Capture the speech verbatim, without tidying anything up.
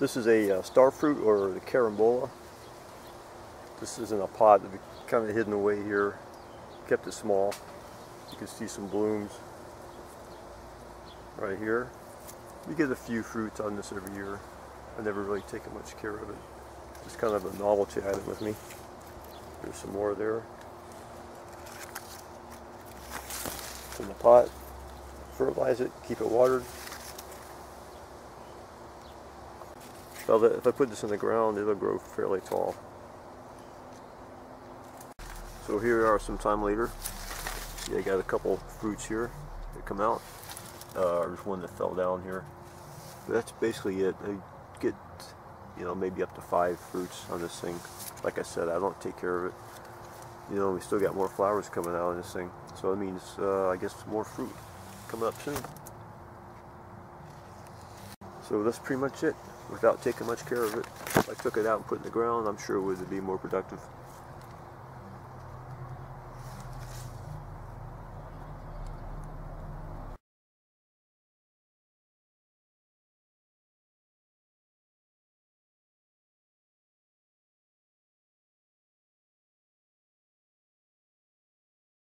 This is a uh, star fruit, or the carambola. This is in a pot that we kind of hidden away here. Kept it small. You can see some blooms right here. We get a few fruits on this every year. I never really taken much care of it. Just kind of a novelty item with me. There's some more there. It's in the pot. Fertilize it, keep it watered. So if I put this in the ground, it'll grow fairly tall. So here we are some time later. Yeah, I got a couple fruits here that come out. Uh, there's one that fell down here. But that's basically it. I get, you know, maybe up to five fruits on this thing. Like I said, I don't take care of it. You know, we still got more flowers coming out on this thing. So it means, uh, I guess, more fruit coming up soon. So that's pretty much it. Without taking much care of it, if I took it out and put it in the ground, I'm sure it would be more productive.